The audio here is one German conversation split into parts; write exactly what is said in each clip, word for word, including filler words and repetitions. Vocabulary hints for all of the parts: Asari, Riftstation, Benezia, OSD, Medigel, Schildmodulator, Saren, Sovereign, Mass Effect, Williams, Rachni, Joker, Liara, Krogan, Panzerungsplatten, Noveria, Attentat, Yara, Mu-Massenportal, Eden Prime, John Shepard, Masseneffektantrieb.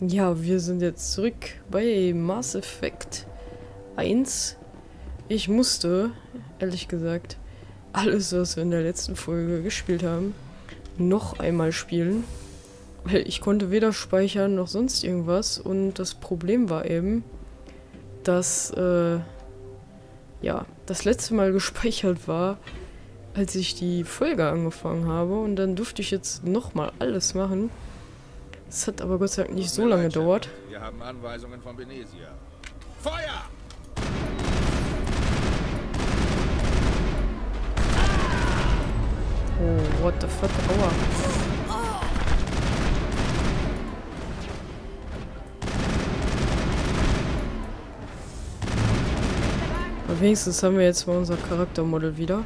Ja, wir sind jetzt zurück bei Mass Effect eins. Ich musste, ehrlich gesagt, alles, was wir in der letzten Folge gespielt haben, noch einmal spielen. Weil ich konnte weder speichern noch sonst irgendwas. Und das Problem war eben, dass äh, ja, das letzte Mal gespeichert war, als ich die Folge angefangen habe. Und dann durfte ich jetzt nochmal alles machen. Es hat aber Gott sei Dank nicht so lange gedauert. Wir haben Anweisungen von Benezia. Feuer! Oh, what the fuck? Aua. Aber wenigstens haben wir jetzt mal unser Charaktermodell wieder.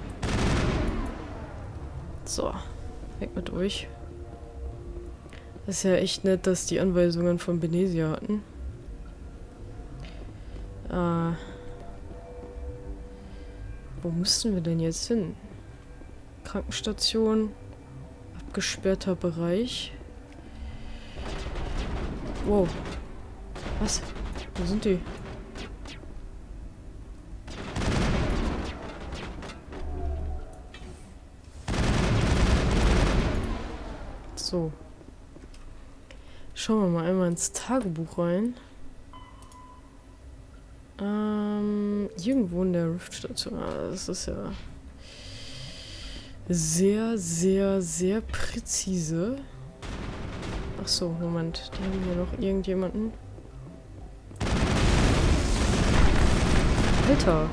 So, weg mit euch. Das ist ja echt nett, dass die Anweisungen von Benezia hatten. Äh, wo müssten wir denn jetzt hin? Krankenstation, abgesperrter Bereich. Wow. Was? Wo sind die? So. Schauen wir mal einmal ins Tagebuch rein. Ähm, irgendwo in der Riftstation. Ah, das ist ja sehr, sehr, sehr präzise. Ach so, Moment. Die haben hier noch irgendjemanden. Alter!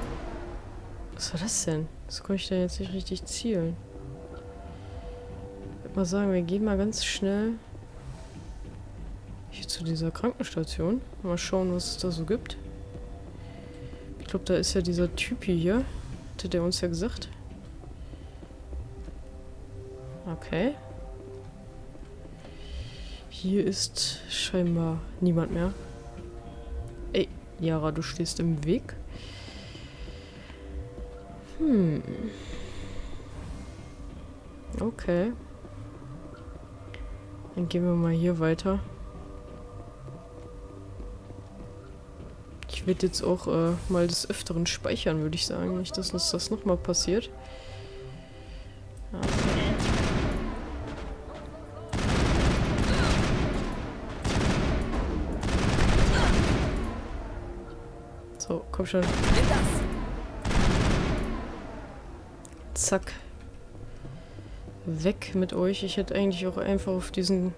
Was war das denn? Das konnte ich da jetzt nicht richtig zielen. Ich würde mal sagen, wir gehen mal ganz schnell zu dieser Krankenstation. Mal schauen, was es da so gibt. Ich glaube, da ist ja dieser Typi hier. Hatte der uns ja gesagt. Okay. Hier ist scheinbar niemand mehr. Ey, Yara, du stehst im Weg. Hm. Okay. Dann gehen wir mal hier weiter. Wird jetzt auch äh, mal des Öfteren speichern, würde ich sagen. Nicht, dass uns das nochmal passiert. Ja. So, komm schon. Zack. Weg mit euch. Ich hätte eigentlich auch einfach auf diesen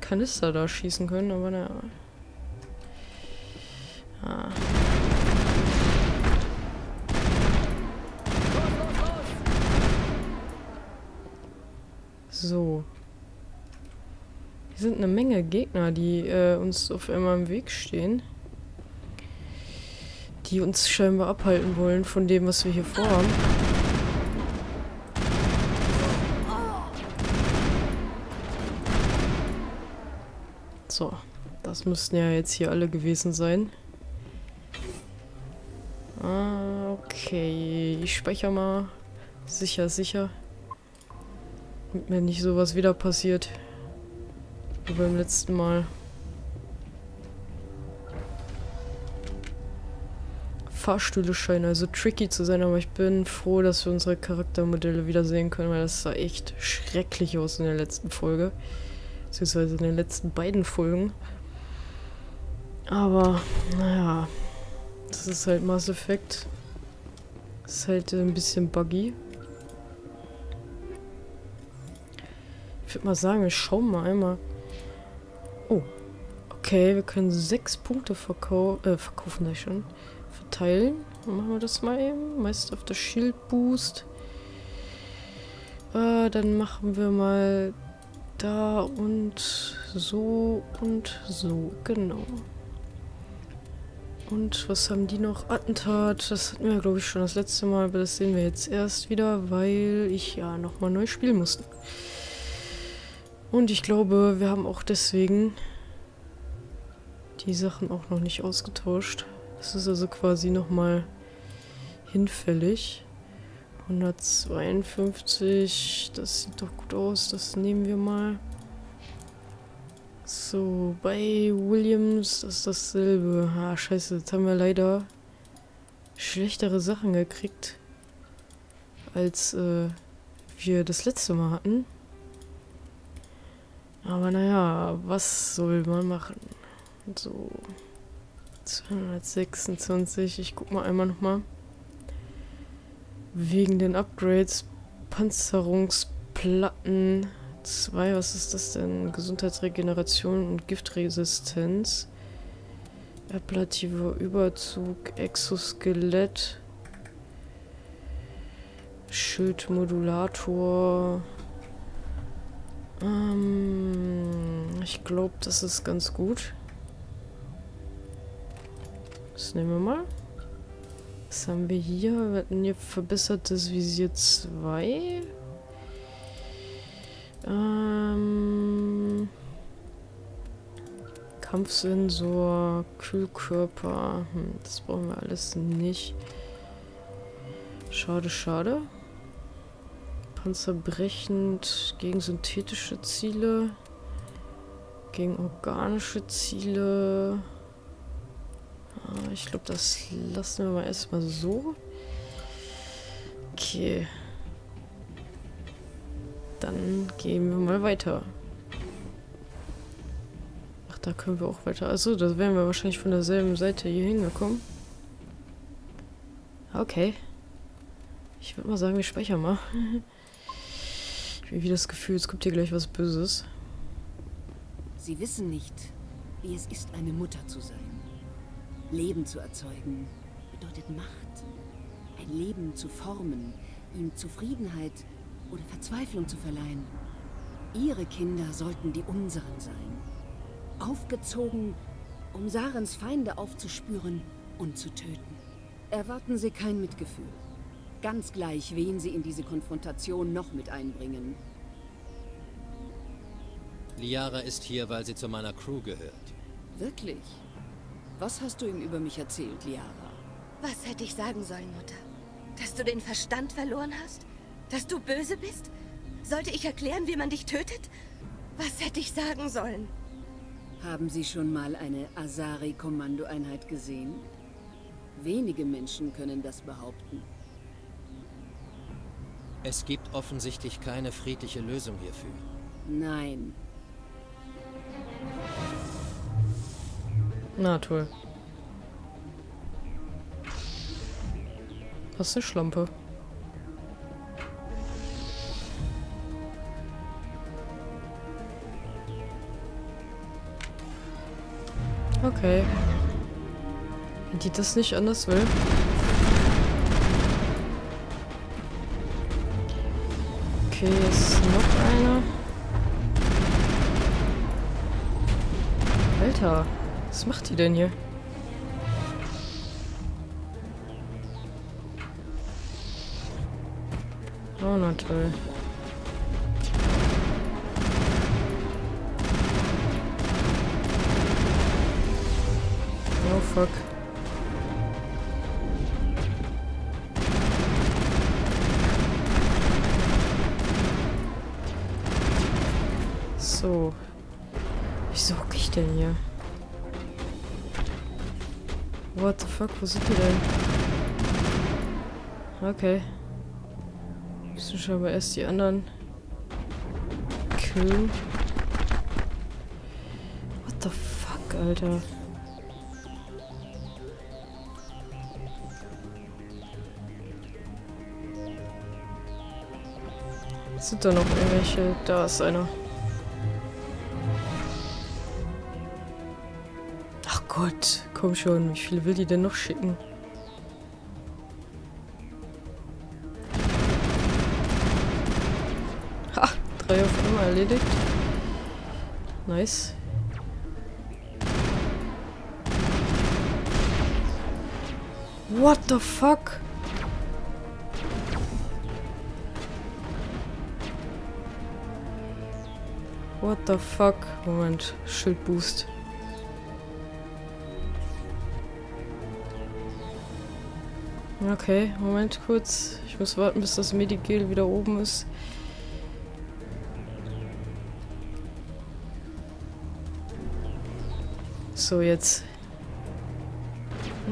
Kanister da schießen können, aber naja. Ah. So. Hier sind eine Menge Gegner, die äh, uns auf einmal im Weg stehen. Die uns scheinbar abhalten wollen von dem, was wir hier vorhaben. So. Das müssten ja jetzt hier alle gewesen sein. Ah, okay. Ich speichere mal. Sicher, sicher. Damit mir nicht sowas wieder passiert. Wie beim letzten Mal. Fahrstühle scheinen also tricky zu sein, aber ich bin froh, dass wir unsere Charaktermodelle wieder sehen können, weil das sah echt schrecklich aus in der letzten Folge. Beziehungsweise in den letzten beiden Folgen. Aber, naja. Das ist halt Mass Effect. Das ist halt ein bisschen buggy. Ich würde mal sagen, wir schauen mal einmal. Oh. Okay, wir können sechs Punkte verkau äh, verkaufen, da schon. Verteilen. Dann machen wir das mal eben. Meist auf das Shield Boost. Äh, dann machen wir mal da und so und so. Genau. Und was haben die noch? Attentat, das hatten wir glaube ich schon das letzte Mal, aber das sehen wir jetzt erst wieder, weil ich ja nochmal neu spielen musste. Und ich glaube, wir haben auch deswegen die Sachen auch noch nicht ausgetauscht. Das ist also quasi nochmal hinfällig. hundertzweiundfünfzig, das sieht doch gut aus, das nehmen wir mal. So, bei Williams ist dasselbe. Ah, scheiße, jetzt haben wir leider schlechtere Sachen gekriegt, als äh, wir das letzte Mal hatten. Aber naja, was soll man machen? So, zweihundertsechsundzwanzig, ich guck mal einmal nochmal. Wegen den Upgrades, Panzerungsplatten zwei, was ist das denn? Gesundheitsregeneration und Giftresistenz. Appellativer Überzug, Exoskelett, Schildmodulator. Ähm, ich glaube, das ist ganz gut. Das nehmen wir mal. Was haben wir hier? Wir hatten hier verbessertes Visier zwei. Ähm, Kampfsensor, Kühlkörper. Hm, das brauchen wir alles nicht. Schade, schade. Panzerbrechend gegen synthetische Ziele. Gegen organische Ziele. Ich glaube, das lassen wir mal erstmal so. Okay. Dann gehen wir mal weiter. Ach, da können wir auch weiter. Achso, das wären wir wahrscheinlich von derselben Seite hier hingekommen. Okay. Ich würde mal sagen, wir speichern mal. Ich habe irgendwie das Gefühl, es kommt hier gleich was Böses. Sie wissen nicht, wie es ist, eine Mutter zu sein. Leben zu erzeugen bedeutet Macht. Ein Leben zu formen, ihm Zufriedenheit oder Verzweiflung zu verleihen. Ihre Kinder sollten die unseren sein. Aufgezogen, um Sarens Feinde aufzuspüren und zu töten. Erwarten Sie kein Mitgefühl. Ganz gleich, wen Sie in diese Konfrontation noch mit einbringen. Liara ist hier, weil sie zu meiner Crew gehört. Wirklich? Was hast du ihm über mich erzählt, Liara? Was hätte ich sagen sollen, Mutter? Dass du den Verstand verloren hast? Dass du böse bist? Sollte ich erklären, wie man dich tötet? Was hätte ich sagen sollen? Haben Sie schon mal eine Asari-Kommandoeinheit gesehen? Wenige Menschen können das behaupten. Es gibt offensichtlich keine friedliche Lösung hierfür. Nein. Na toll. Was ist eine Schlampe? Okay. Wenn die das nicht anders will. Okay, ist noch einer. Alter. Was macht die denn hier? Oh, na toll. Oh, fuck. So. Wieso hocke ich denn hier? What the fuck, wo sind die denn? Okay. Müssen scheinbar erst die anderen killen. What the fuck, Alter. Sind da noch irgendwelche? Da ist einer. Ach Gott. Komm schon, wie viel will die denn noch schicken? Ha, drei auf einmal erledigt. Nice. What the fuck? What the fuck? Moment, Shield Boost. Okay, Moment kurz. Ich muss warten, bis das Medigel wieder oben ist. So, jetzt.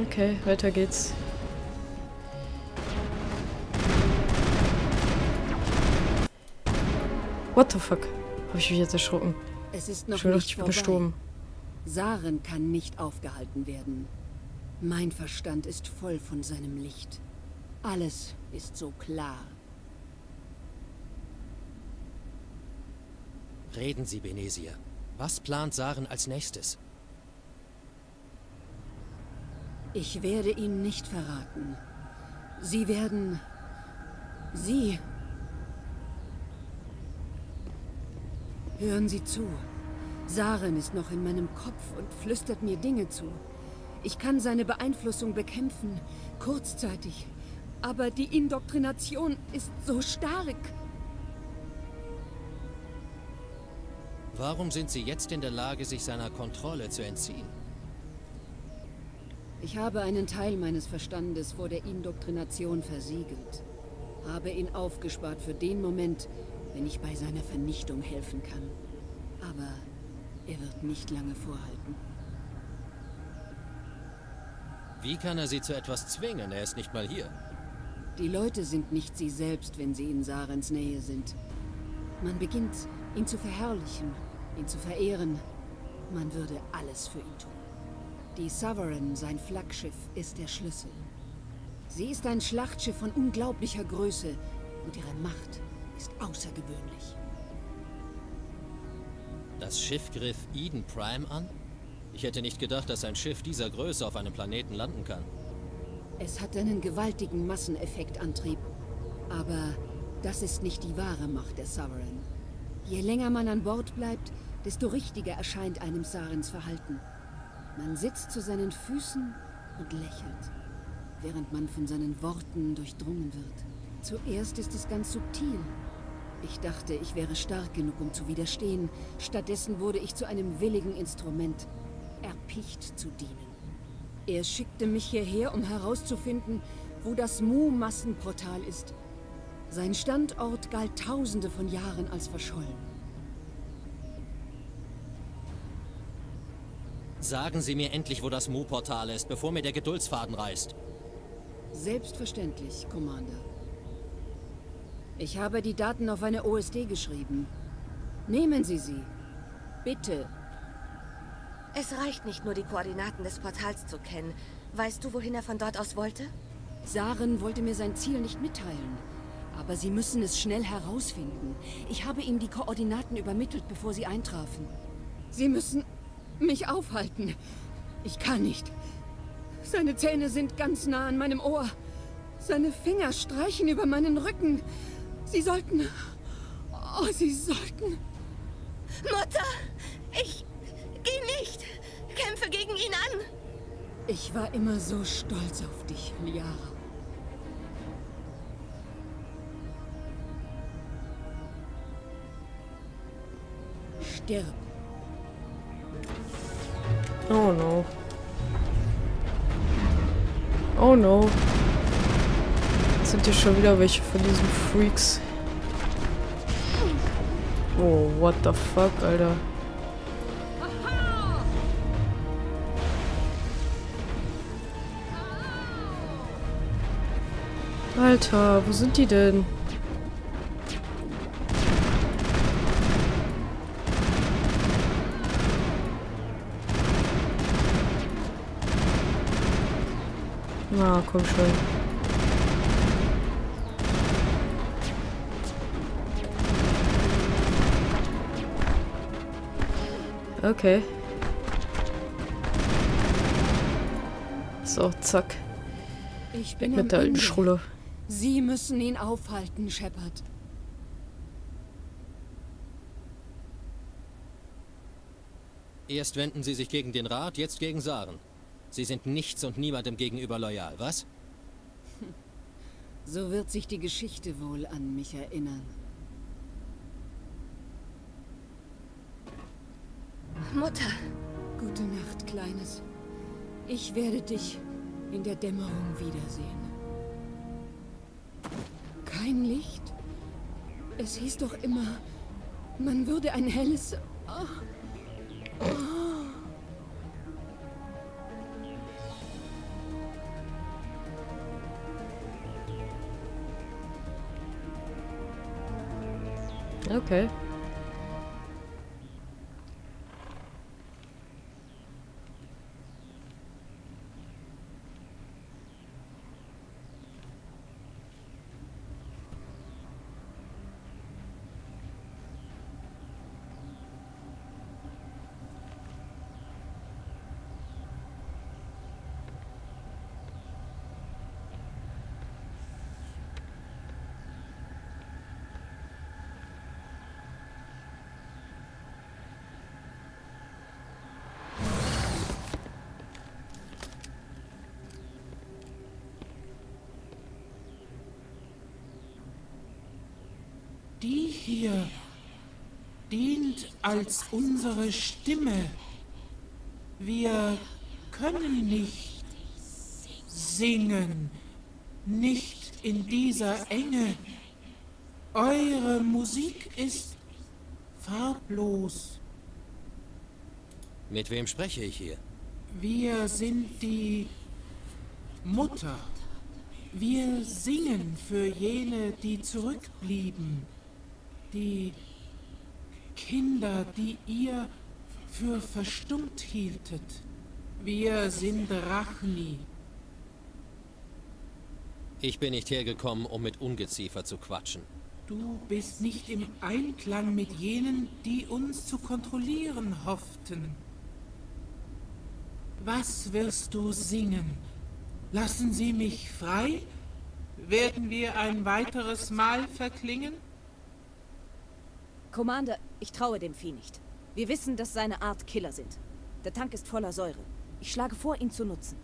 Okay, weiter geht's. What the fuck? Hab ich mich jetzt erschrocken. Es ist noch nicht vorbei. Gestorben. Saren kann nicht aufgehalten werden. Mein Verstand ist voll von seinem Licht. Alles ist so klar. Reden Sie, Benezia. Was plant Saren als nächstes? Ich werde ihn nicht verraten. Sie werden... Sie... Hören Sie zu. Saren ist noch in meinem Kopf und flüstert mir Dinge zu. Ich kann seine Beeinflussung bekämpfen, kurzzeitig. Aber die Indoktrination ist so stark. Warum sind Sie jetzt in der Lage, sich seiner Kontrolle zu entziehen? Ich habe einen Teil meines Verstandes vor der Indoktrination versiegelt. Habe ihn aufgespart für den Moment, wenn ich bei seiner Vernichtung helfen kann. Aber er wird nicht lange vorhalten. Wie kann er Sie zu etwas zwingen? Er ist nicht mal hier. Die Leute sind nicht sie selbst, wenn sie in Sarens Nähe sind. Man beginnt, ihn zu verherrlichen, ihn zu verehren. Man würde alles für ihn tun. Die Sovereign, sein Flaggschiff, ist der Schlüssel. Sie ist ein Schlachtschiff von unglaublicher Größe und ihre Macht ist außergewöhnlich. Das Schiff griff Eden Prime an? Ich hätte nicht gedacht, dass ein Schiff dieser Größe auf einem Planeten landen kann. Es hat einen gewaltigen Masseneffektantrieb. Aber das ist nicht die wahre Macht der Sovereign. Je länger man an Bord bleibt, desto richtiger erscheint einem Sarens Verhalten. Man sitzt zu seinen Füßen und lächelt, während man von seinen Worten durchdrungen wird. Zuerst ist es ganz subtil. Ich dachte, ich wäre stark genug, um zu widerstehen. Stattdessen wurde ich zu einem willigen Instrument, erpicht zu dienen. Er schickte mich hierher, um herauszufinden, wo das Mu-Massenportal ist. Sein Standort galt tausende von Jahren als verschollen. Sagen Sie mir endlich, wo das Mu-Portal ist, bevor mir der Geduldsfaden reißt. Selbstverständlich, Commander. Ich habe die Daten auf eine O S D geschrieben. Nehmen Sie sie. Bitte. Es reicht nicht nur, die Koordinaten des Portals zu kennen. Weißt du, wohin er von dort aus wollte? Saren wollte mir sein Ziel nicht mitteilen. Aber Sie müssen es schnell herausfinden. Ich habe ihm die Koordinaten übermittelt, bevor sie eintrafen. Sie müssen mich aufhalten. Ich kann nicht. Seine Zähne sind ganz nah an meinem Ohr. Seine Finger streichen über meinen Rücken. Sie sollten... Oh, Sie sollten... Mutter! Ich... Geh nicht! Kämpfe gegen ihn an! Ich war immer so stolz auf dich, Liara. Stirb. Oh no. Oh no. Sind hier schon wieder welche von diesen Freaks? Oh, what the fuck, Alter. Alter, wo sind die denn? Na, komm schon. Okay. So, zack. Ich bin mit der alten Schrulle. Sie müssen ihn aufhalten, Shepard. Erst wenden Sie sich gegen den Rat, jetzt gegen Saren. Sie sind nichts und niemandem gegenüber loyal, was? So wird sich die Geschichte wohl an mich erinnern. Mutter! Gute Nacht, Kleines. Ich werde dich in der Dämmerung wiedersehen. Kein Licht? Es hieß doch immer, man würde ein helles... Oh. Oh. Okay. Die hier dient als unsere Stimme. Wir können nicht singen, nicht in dieser Enge. Eure Musik ist farblos. Mit wem spreche ich hier? Wir sind die Mutter. Wir singen für jene, die zurückblieben. Die Kinder, die ihr für verstummt hieltet. Wir sind Rachni. Ich bin nicht hergekommen, um mit Ungeziefer zu quatschen. Du bist nicht im Einklang mit jenen, die uns zu kontrollieren hofften. Was wirst du singen? Lassen Sie mich frei? Werden wir ein weiteres Mal verklingen? Commander, ich traue dem Vieh nicht. Wir wissen, dass seine Art Killer sind. Der Tank ist voller Säure. Ich schlage vor, ihn zu nutzen.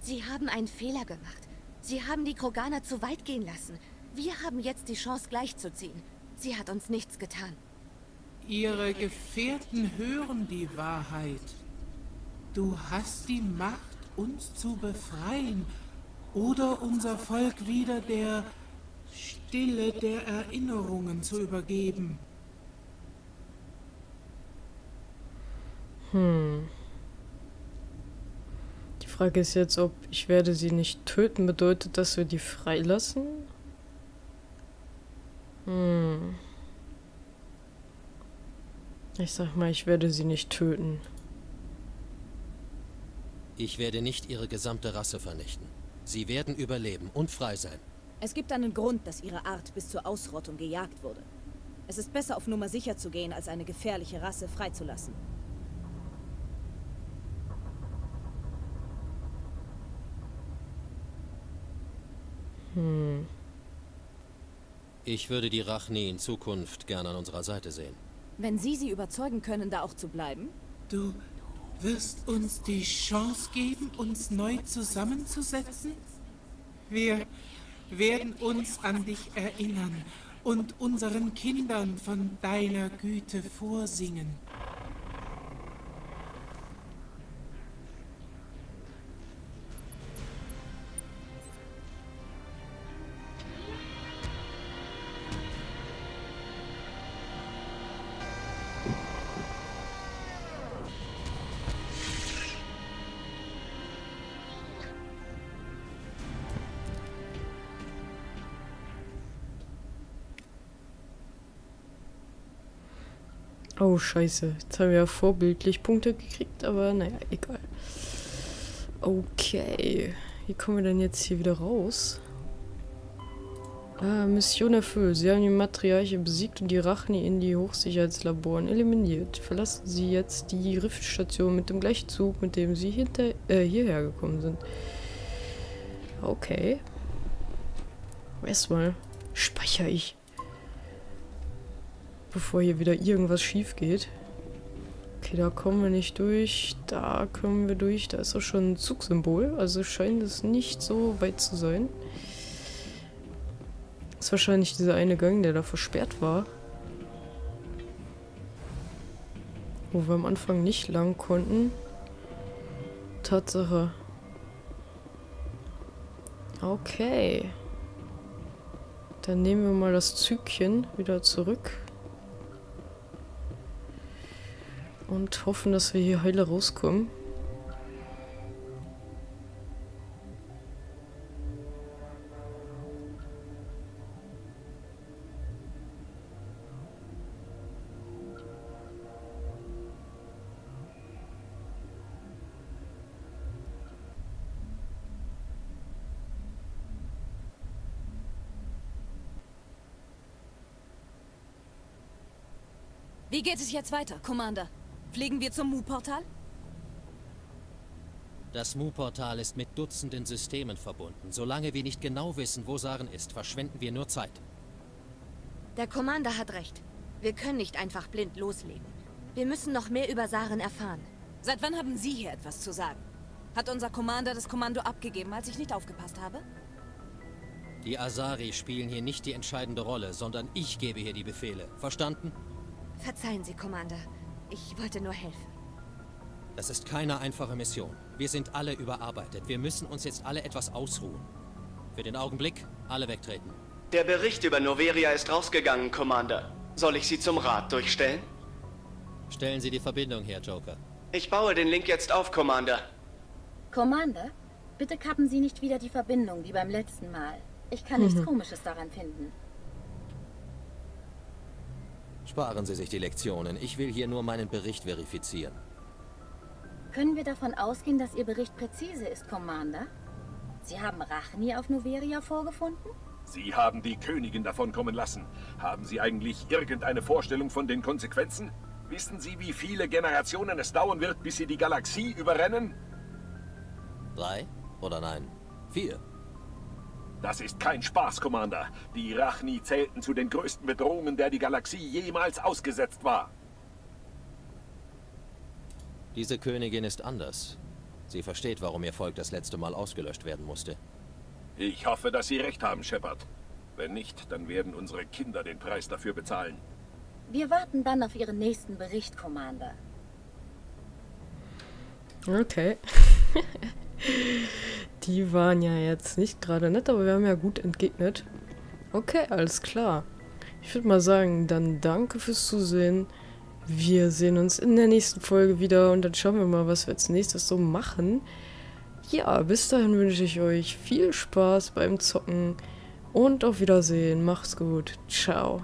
Sie haben einen Fehler gemacht. Sie haben die Kroganer zu weit gehen lassen. Wir haben jetzt die Chance, gleichzuziehen. Sie hat uns nichts getan. Ihre Gefährten hören die Wahrheit. Du hast die Macht, uns zu befreien. Oder unser Volk wieder der Stille der Erinnerungen zu übergeben. Hm. Die Frage ist jetzt, ob ich werde sie nicht töten bedeutet, dass wir die freilassen? Hm. Ich sag mal, ich werde sie nicht töten. Ich werde nicht ihre gesamte Rasse vernichten. Sie werden überleben und frei sein. Es gibt einen Grund, dass ihre Art bis zur Ausrottung gejagt wurde. Es ist besser, auf Nummer sicher zu gehen, als eine gefährliche Rasse freizulassen. Hm. Ich würde die Rachni in Zukunft gerne an unserer Seite sehen. Wenn Sie sie überzeugen können, da auch zu bleiben? Du wirst uns die Chance geben, uns neu zusammenzusetzen? Wir werden uns an dich erinnern und unseren Kindern von deiner Güte vorsingen. Oh, scheiße. Jetzt haben wir ja vorbildlich Punkte gekriegt, aber naja, egal. Okay. Wie kommen wir denn jetzt hier wieder raus? Ah, Mission erfüllt. Sie haben die Matriarche besiegt und die Rachni in die Hochsicherheitslaboren eliminiert. Verlassen Sie jetzt die Riftstation mit dem gleichen Zug, mit dem Sie hinter, äh, hierher gekommen sind. Okay. Erstmal speichere ich. Bevor hier wieder irgendwas schief geht. Okay, da kommen wir nicht durch. Da können wir durch. Da ist auch schon ein Zugsymbol. Also scheint es nicht so weit zu sein. Ist wahrscheinlich dieser eine Gang, der da versperrt war. Wo wir am Anfang nicht lang konnten. Tatsache. Okay. Dann nehmen wir mal das Zügchen wieder zurück. Und hoffen, dass wir hier heile rauskommen. Wie geht es jetzt weiter, Commander? Fliegen wir zum Mu-Portal? Das Mu-Portal ist mit Dutzenden Systemen verbunden. Solange wir nicht genau wissen, wo Saren ist, verschwenden wir nur Zeit. Der Commander hat recht. Wir können nicht einfach blind loslegen. Wir müssen noch mehr über Saren erfahren. Seit wann haben Sie hier etwas zu sagen? Hat unser Commander das Kommando abgegeben, als ich nicht aufgepasst habe? Die Asari spielen hier nicht die entscheidende Rolle, sondern ich gebe hier die Befehle. Verstanden? Verzeihen Sie, Commander. Ich wollte nur helfen. Das ist keine einfache Mission. Wir sind alle überarbeitet. Wir müssen uns jetzt alle etwas ausruhen. Für den Augenblick, alle wegtreten. Der Bericht über Noveria ist rausgegangen, Commander. Soll ich Sie zum Rat durchstellen? Stellen Sie die Verbindung her, Joker. Ich baue den Link jetzt auf, Commander. Commander, bitte kappen Sie nicht wieder die Verbindung wie beim letzten Mal. Ich kann nichts mhm. Komisches daran finden. Sparen Sie sich die Lektionen. Ich will hier nur meinen Bericht verifizieren. Können wir davon ausgehen, dass Ihr Bericht präzise ist, Commander? Sie haben Rachni auf Noveria vorgefunden? Sie haben die Königin davon kommen lassen. Haben Sie eigentlich irgendeine Vorstellung von den Konsequenzen? Wissen Sie, wie viele Generationen es dauern wird, bis Sie die Galaxie überrennen? Drei? Oder nein? Vier? Das ist kein Spaß, Commander. Die Rachni zählten zu den größten Bedrohungen, der die Galaxie jemals ausgesetzt war. Diese Königin ist anders. Sie versteht, warum ihr Volk das letzte Mal ausgelöscht werden musste. Ich hoffe, dass Sie recht haben, Shepard. Wenn nicht, dann werden unsere Kinder den Preis dafür bezahlen. Wir warten dann auf Ihren nächsten Bericht, Commander. Okay. Die waren ja jetzt nicht gerade nett, aber wir haben ja gut entgegnet. Okay, alles klar. Ich würde mal sagen, dann danke fürs Zusehen. Wir sehen uns in der nächsten Folge wieder und dann schauen wir mal, was wir als nächstes so machen. Ja, bis dahin wünsche ich euch viel Spaß beim Zocken und auf Wiedersehen. Macht's gut. Ciao.